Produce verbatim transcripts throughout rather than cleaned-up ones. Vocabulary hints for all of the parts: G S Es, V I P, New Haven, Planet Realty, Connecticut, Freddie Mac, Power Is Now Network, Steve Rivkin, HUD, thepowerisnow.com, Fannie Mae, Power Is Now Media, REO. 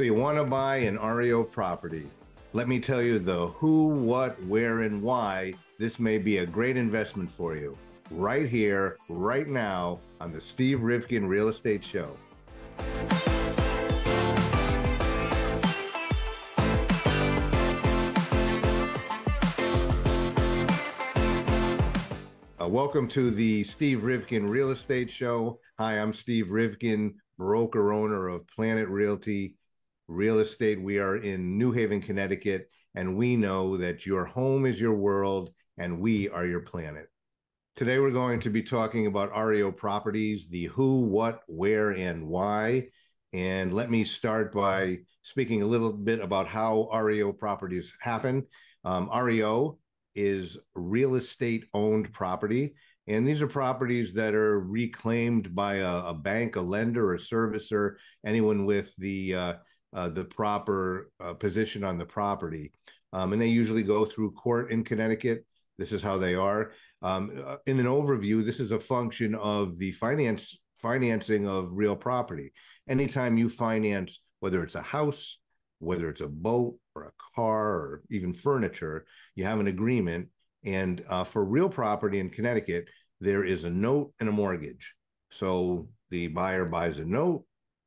So you want to buy an R E O property. Let me tell you the who, what, where, and why this may be a great investment for you. Right here, right now on the Steve Rivkin Real Estate Show. Uh, welcome to the Steve Rivkin Real Estate Show. Hi, I'm Steve Rivkin, broker owner of Planet Realty Real Estate. We are in New Haven, Connecticut, and we know that your home is your world and we are your planet. Today we're going to be talking about R E O properties, the who, what, where, and why. And let me start by speaking a little bit about how R E O properties happen. Um, R E O is real estate owned property. And these are properties that are reclaimed by a, a bank, a lender, a servicer, anyone with the uh, Uh, the proper uh, position on the property. Um, and they usually go through court in Connecticut. This is how they are. Um, in an overview, this is a function of the finance financing of real property. Anytime you finance, whether it's a house, whether it's a boat or a car or even furniture, you have an agreement. And uh, for real property in Connecticut, there is a note and a mortgage. So the buyer buys a note,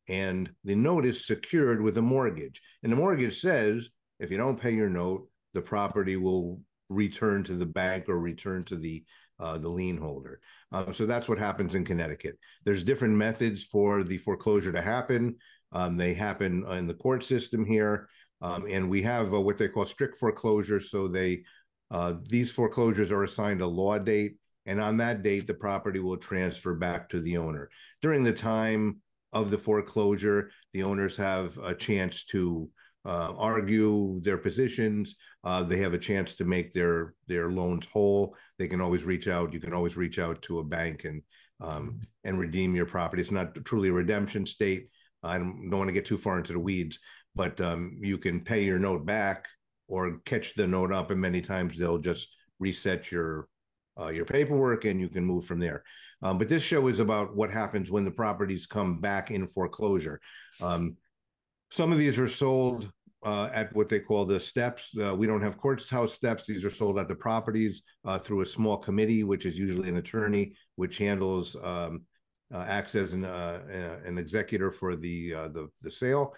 and the note is secured with a mortgage. And the mortgage says, if you don't pay your note, the property will return to the bank or return to the uh, the lien holder. Um, so that's what happens in Connecticut. There's different methods for the foreclosure to happen. Um, they happen in the court system here. Um, and we have uh, what they call strict foreclosure. So they uh, these foreclosures are assigned a law date. And on that date, the property will transfer back to the owner. During the time of the foreclosure, the owners have a chance to uh, argue their positions. Uh, they have a chance to make their their loans whole. They can always reach out. You can always reach out to a bank and um, and redeem your property. It's not truly a redemption state. I don't, don't want to get too far into the weeds, but um, you can pay your note back or catch the note up, and many times they'll just reset your Uh, your paperwork, and you can move from there. Um, but this show is about what happens when the properties come back in foreclosure. Um, some of these are sold uh, at what they call the steps. Uh, we don't have courthouse steps. These are sold at the properties uh, through a small committee, which is usually an attorney, which handles um, uh, acts as an, uh, an executor for the, uh, the the sale.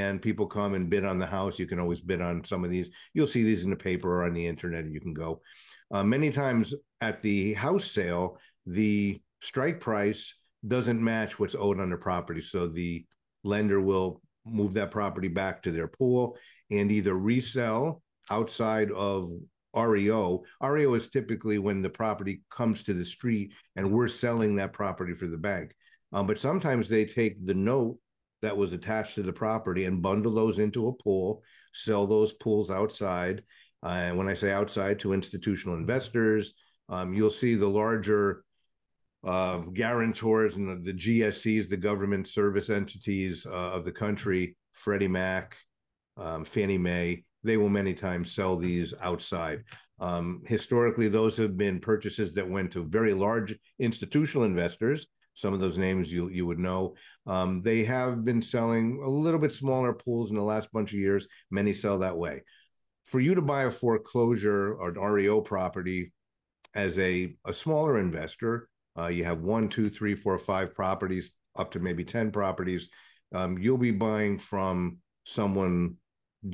And people come and bid on the house. You can always bid on some of these. You'll see these in the paper or on the internet, and you can go. Uh, many times at the house sale, the strike price doesn't match what's owed on the property. So the lender will move that property back to their pool and either resell outside of R E O. R E O is typically when the property comes to the street and we're selling that property for the bank. Um, but sometimes they take the note that was attached to the property and bundle those into a pool, sell those pools outside. Uh, and when I say outside, to institutional investors. Um, you'll see the larger uh, guarantors and the, the G S Es, the government service entities uh, of the country, Freddie Mac, um, Fannie Mae, they will many times sell these outside. Um, historically, those have been purchases that went to very large institutional investors. Some of those names you, you would know. Um, they have been selling a little bit smaller pools in the last bunch of years. Many sell that way. For you to buy a foreclosure or an R E O property as a, a smaller investor, uh, you have one, two, three, four, five properties, up to maybe ten properties. Um, you'll be buying from someone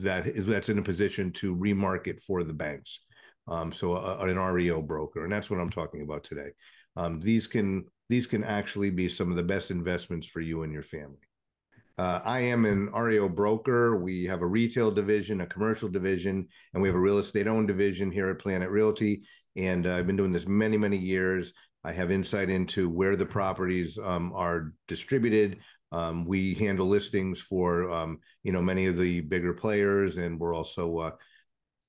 that is that's in a position to remarket for the banks. Um, so a, an R E O broker, and that's what I'm talking about today. Um, these can these can actually be some of the best investments for you and your family. Uh, I am an R E O broker. We have a retail division, a commercial division, and we have a real estate owned division here at Planet Realty. And uh, I've been doing this many, many years. I have insight into where the properties um, are distributed. Um, we handle listings for, um, you know, many of the bigger players, and we're also uh,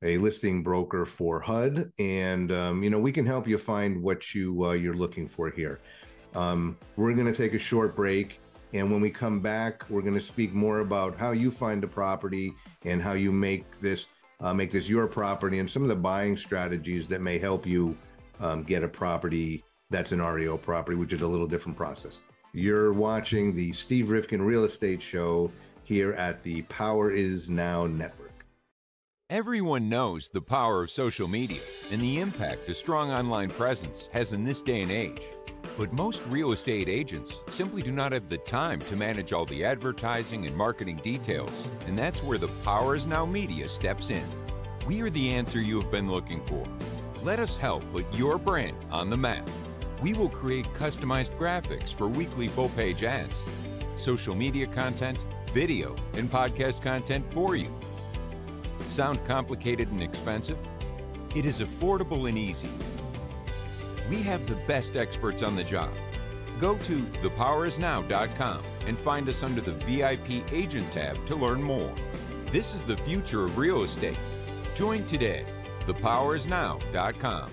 a listing broker for H U D. And, um, you know, we can help you find what you, uh, you're looking for here. Um, we're going to take a short break. And when we come back, we're going to speak more about how you find a property and how you make this uh, make this your property, and some of the buying strategies that may help you um, get a property that's an R E O property, which is a little different process. You're watching the Steve Rivkin Real Estate Show. here at the Power Is Now Network. Everyone knows the power of social media and the impact a strong online presence has in this day and age. But most real estate agents simply do not have the time to manage all the advertising and marketing details, and that's where the Power Is Now Media steps in. We are the answer you have been looking for. Let us help put your brand on the map. We will create customized graphics for weekly full-page ads, social media content, video, and podcast content for you. Sound complicated and expensive? It is affordable and easy. We have the best experts on the job. Go to the power is now dot com and find us under the V I P Agent tab to learn more. This is the future of real estate. Join today, the power is now dot com.